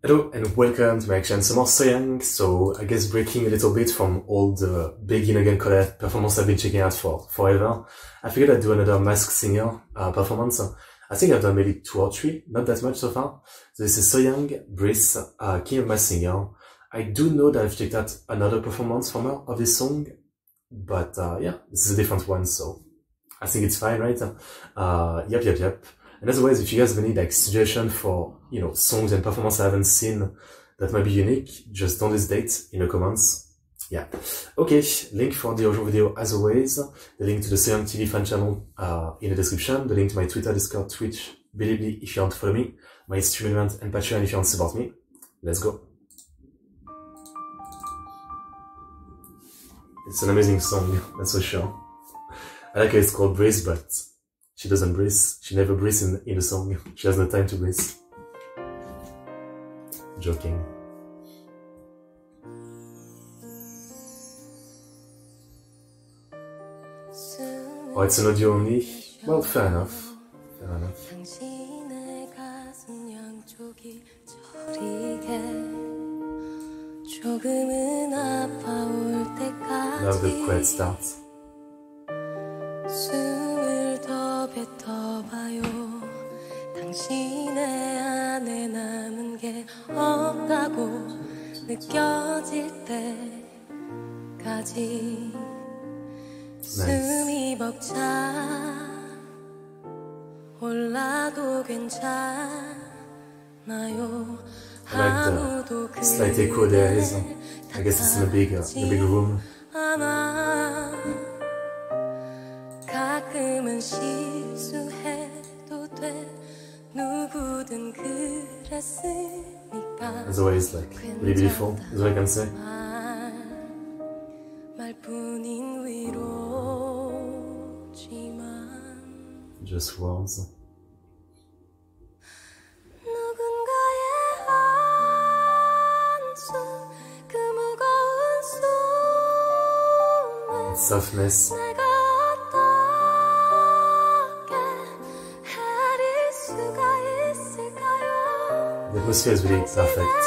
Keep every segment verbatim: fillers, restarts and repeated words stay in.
Hello and welcome to my channel. I'm So Hyang, so I guess breaking a little bit from all the Begin Again collab performance I've been checking out for forever, I figured I'd do another Mask Singer uh, performance. I think I've done maybe two or three, not that much so far. So this is So Hyang, Breathe, uh, King of Mask Singer. I do know that I've checked out another performance from her of this song, but uh, yeah, this is a different one, so I think it's fine, right? Uh, yep, yep, yep. And as always, if you guys have any like suggestion for, you know, songs and performances I haven't seen that might be unique, just don't hesitate in the comments. Yeah. Okay, link for the original video as always, the link to the C M T V fan channel uh, in the description, the link to my Twitter, Discord, Twitch, Bilibili if you want to follow me, my stream event and Patreon if you want to support me. Let's go. It's an amazing song, that's for sure. I like how it's called Breathe, but she doesn't breathe, she never breathes in, in a song, she has no time to breathe. Joking. Oh, it's an audio only? Well, fair enough, fair enough. Love the quiet start. Slight echo there is, I guess it's in a big, uh, in a big room. As always, like, really beautiful, is what I can say. Just words. Softness. The atmosphere is really perfect.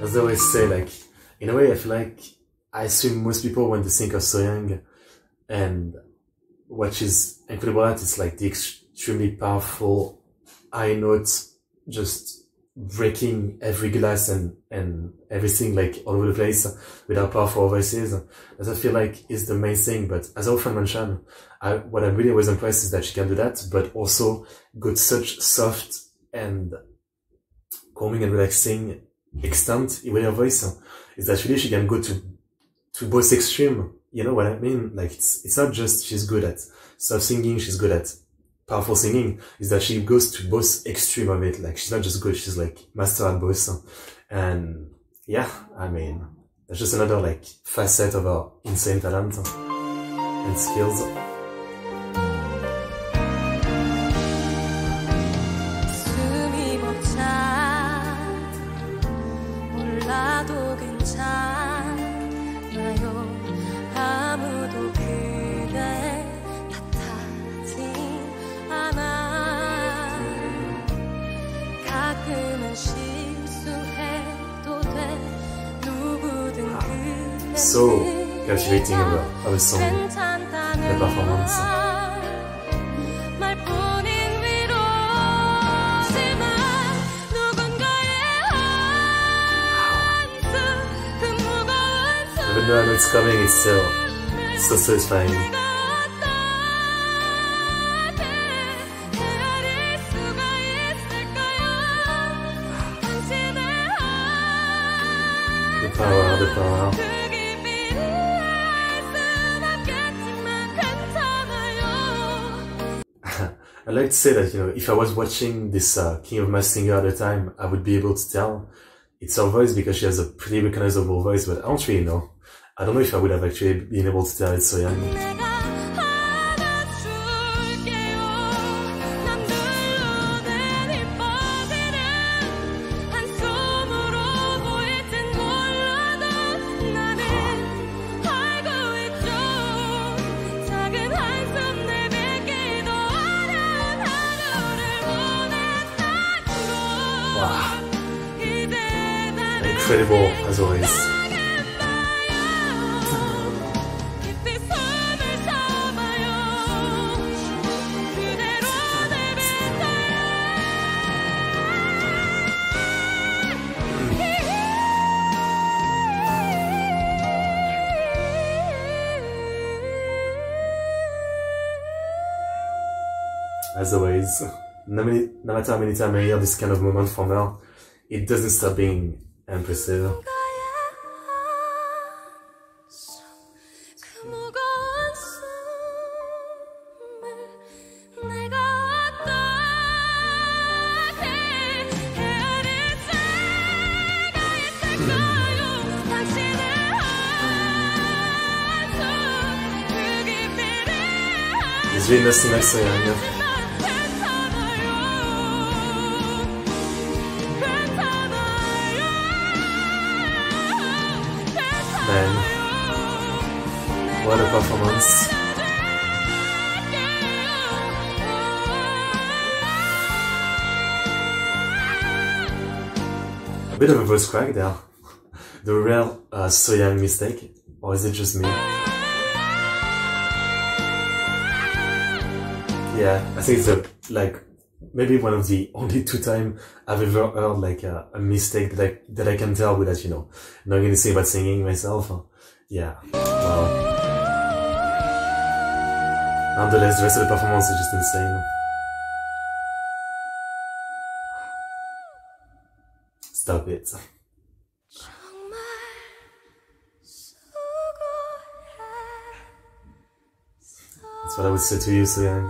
As I always say, like, in a way, I feel like, I assume most people when they think of So Hyang and what she's incredible at, it's like the extremely powerful high notes, just breaking every glass and, and everything, like, all over the place with her powerful voices. As I feel like is the main thing, but as I often mention, I, what I really was impressed is that she can do that, but also got such soft and calming and relaxing extent with her voice is that really she can go to to both extreme, you know what I mean? Like it's it's not just she's good at soft singing, she's good at powerful singing, is that she goes to both extreme of it. Like she's not just good, she's like master at both. And yeah, I mean that's just another like facet of her insane talent and skills. So captivating of a, of a song, the performance. Even though I know it's coming, it's still so satisfying. The power, the power. I'd like to say that, you know, if I was watching this uh, King of Mask Singer at the time, I would be able to tell it's her voice because she has a pretty recognizable voice, but I don't really know. I don't know if I would have actually been able to tell it's So Hyang. incredible as always. As always, no, many, no matter how many times I hear this kind of moment from her, it doesn't stop being impressive. It's really nothing else I know. What a performance. A bit of a voice crack there. The real uh, So Hyang mistake, or is it just me? Yeah, I think it's a, like maybe one of the only two times I've ever heard like a, a mistake that I, that I can tell without, you know, not gonna say about singing myself. Yeah, wow. Nonetheless, the rest of the performance is just insane. Stop it. That's what I would say to you, So Hyang.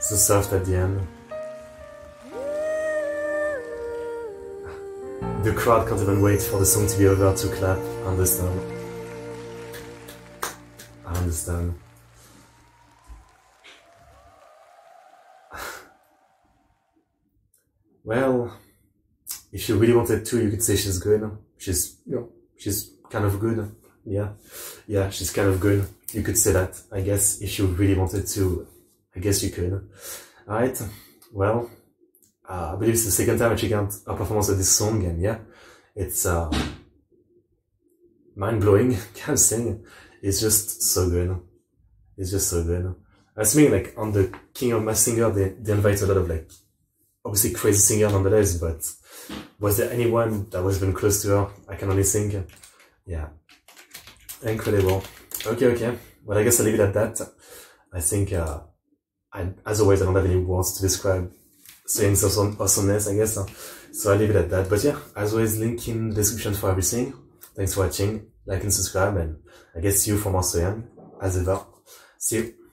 So soft at the end. The crowd can't even wait for the song to be over to clap. I understand. I understand. Well, if you really wanted to, you could say she's good. She's, you know, she's kind of good. Yeah, yeah, she's kind of good. You could say that, I guess, if you really wanted to. I guess you could. Alright, well. Uh, I believe it's the second time I check out a performance of this song, and yeah, it's uh, mind-blowing, kind of thing. It's just so good. It's just so good. I was thinking, like, on the King of Mask Singer, they, they invite a lot of, like, obviously crazy singers nonetheless, but was there anyone that was even close to her? I can only think. Yeah. Incredible. Okay, okay. Well, I guess I'll leave it at that. I think, uh, I, as always, I don't have any words to describe Saying some awesomeness, I guess. So I'll leave it at that. But yeah, as always, link in the description for everything. Thanks for watching. Like and subscribe, and I guess see you for more So Hyang, as ever. See you.